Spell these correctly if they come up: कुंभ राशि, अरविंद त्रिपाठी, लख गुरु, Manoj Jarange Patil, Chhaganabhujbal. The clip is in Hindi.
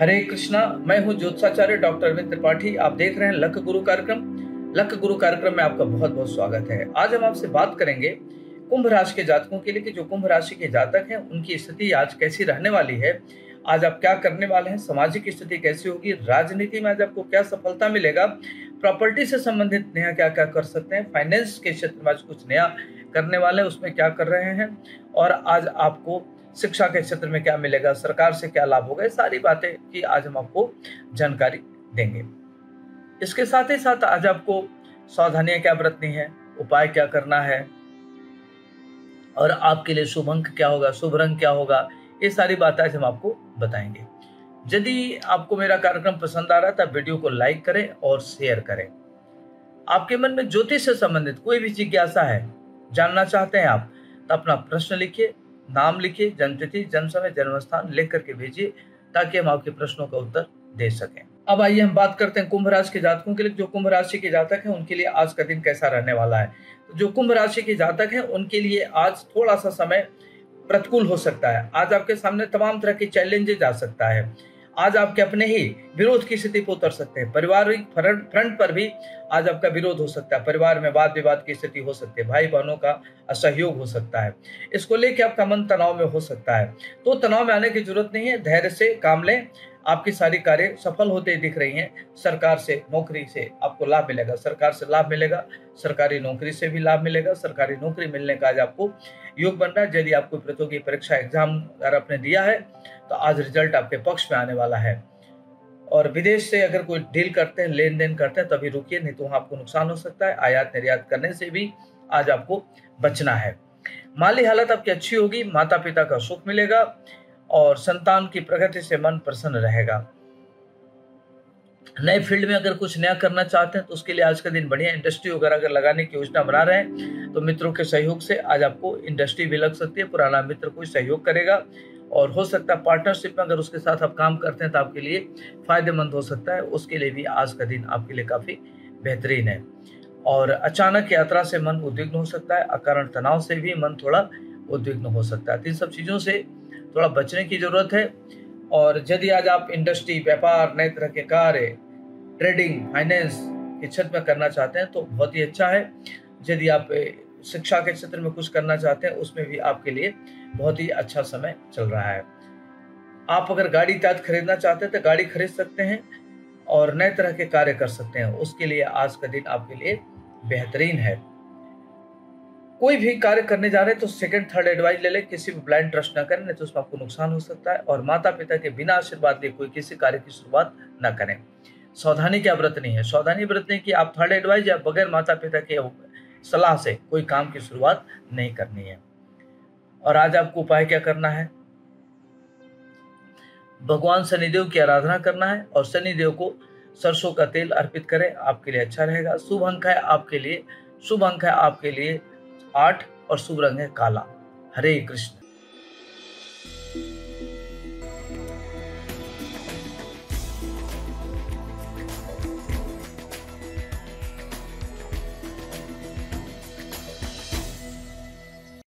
हरे कृष्णा, मैं हूं ज्योतिषाचार्य डॉक्टर अरविंद त्रिपाठी। आप देख रहे हैं लख गुरु कार्यक्रम। लख गुरु कार्यक्रम में आपका बहुत बहुत स्वागत है। आज हम आपसे बात करेंगे कुंभ राशि के जातकों के लिए कि जो कुंभ राशि के जातक हैं उनकी स्थिति आज कैसी रहने वाली है, आज आप क्या करने वाले हैं, सामाजिक स्थिति कैसी होगी, राजनीति में आज आपको क्या सफलता मिलेगा, प्रॉपर्टी से संबंधित नया क्या क्या कर सकते हैं, फाइनेंस के क्षेत्र में आज कुछ नया करने वाले हैं उसमें क्या कर रहे हैं, और आज आपको शिक्षा के क्षेत्र में क्या मिलेगा, सरकार से क्या लाभ होगा, ये सारी बातें की आज हम आपको जानकारी देंगे। इसके साथ ही साथ आज आपको सावधानियां क्या बरतनी है, उपाय क्या करना है, और आपके लिए शुभ अंक क्या होगा, शुभ रंग क्या होगा, ये सारी बातें आज हम आपको बताएंगे। यदि आपको मेरा कार्यक्रम पसंद आ रहा था, वीडियो को लाइक करें और शेयर करें। आपके मन में ज्योतिष से संबंधित कोई भी जिज्ञासा है, जानना चाहते हैं आप, तो अपना प्रश्न लिखिए, नाम लिखिए, जन्मतिथि, जन्म समय, जन्म स्थान लिख करके भेजिए ताकि हम आपके प्रश्नों का उत्तर दे सकें। अब आइए हम बात करते हैं कुंभ राशि के जातकों के लिए। जो कुंभ राशि के जातक हैं उनके लिए आज का दिन कैसा रहने वाला है। जो कुंभ राशि के जातक हैं उनके लिए आज थोड़ा सा समय प्रतिकूल हो सकता है। आज आपके सामने तमाम तरह के चैलेंजेज आ सकता है। आज आपके अपने ही विरोध की स्थिति पर उतर सकते हैं। पारिवारिक फ्रंट पर भी आज आपका विरोध हो सकता है। परिवार में वाद विवाद की स्थिति हो सकती है, भाई बहनों का असहयोग हो सकता है। इसको लेके आपका मन तनाव में हो सकता है, तो तनाव में आने की जरूरत नहीं है, धैर्य से काम लें। आपकी सारी कार्य सफल होते दिख रही हैं। सरकार से नौकरी से आपको लाभ मिलेगा, सरकार से लाभ मिलेगा, सरकारी नौकरी से भी लाभ मिलेगा। सरकारी नौकरी मिलने का आज आपको योग बन रहा है। यदि आपको प्रतियोगी परीक्षा एग्जाम अगर आपने दिया है तो आज रिजल्ट आपके पक्ष में आने वाला है। और विदेश से अगर कोई डील करते हैं, लेन देन करते हैं, तभी रुकिए, नहीं तो वहाँ आपको नुकसान हो सकता है। आयात निर्यात करने से भी आज आपको बचना है। माली हालत आपकी अच्छी होगी, माता पिता का सुख मिलेगा और संतान की प्रगति से मन प्रसन्न रहेगा। नए फील्ड में अगर कुछ नया करना चाहते हैं तो उसके लिए आज का दिन बढ़िया। इंडस्ट्री वगैरह अगर लगाने की योजना बना रहे हैं तो मित्रों के सहयोग से आज आपको इंडस्ट्री भी लग सकती है। पुराना मित्र कोई सहयोग करेगा और हो सकता है पार्टनरशिप में अगर उसके साथ आप काम करते हैं तो आपके लिए फायदेमंद हो सकता है। उसके लिए भी आज का दिन आपके लिए काफ़ी बेहतरीन है। और अचानक यात्रा से मन उद्विग्न हो सकता है, अकारण तनाव से भी मन थोड़ा उद्विग्न हो सकता है। इन सब चीज़ों से थोड़ा बचने की ज़रूरत है। और यदि आज आप इंडस्ट्री, व्यापार, नए तरह के कार्य, ट्रेडिंग, फाइनेंस के क्षेत्र में करना चाहते हैं तो बहुत ही अच्छा है। यदि आप शिक्षा के क्षेत्र में कुछ करना चाहते हैं उसमें भी आपके लिए बहुत ही अच्छा समय चल रहा है। आप अगर गाड़ी इत्यादि खरीदना चाहते हैं तो गाड़ी खरीद सकते हैं और नए तरह के कार्य कर सकते हैं। उसके लिए आज का दिन आपके लिए बेहतरीन है। कोई भी कार्य करने जा रहे हैं तो सेकंड थर्ड एडवाइस ले लें, किसी भी ब्लाइंड ट्रस्ट ना करें, नहीं तो उसमें आपको नुकसान हो सकता है। और माता पिता के बिना आशीर्वाद लिए कोई किसी कार्य की शुरुआत ना करें। सावधानी क्या बरतनी है, सावधानी बरतने की आप थर्ड एडवाइस या बगैर माता पिता के सलाह से कोई काम की शुरुआत नहीं करनी है। और आज आपको उपाय क्या करना है, भगवान शनिदेव की आराधना करना है और शनिदेव को सरसों का तेल अर्पित करें, आपके लिए अच्छा रहेगा। शुभ अंक है आपके लिए 8 और शुभ रंग है काला। हरे कृष्ण।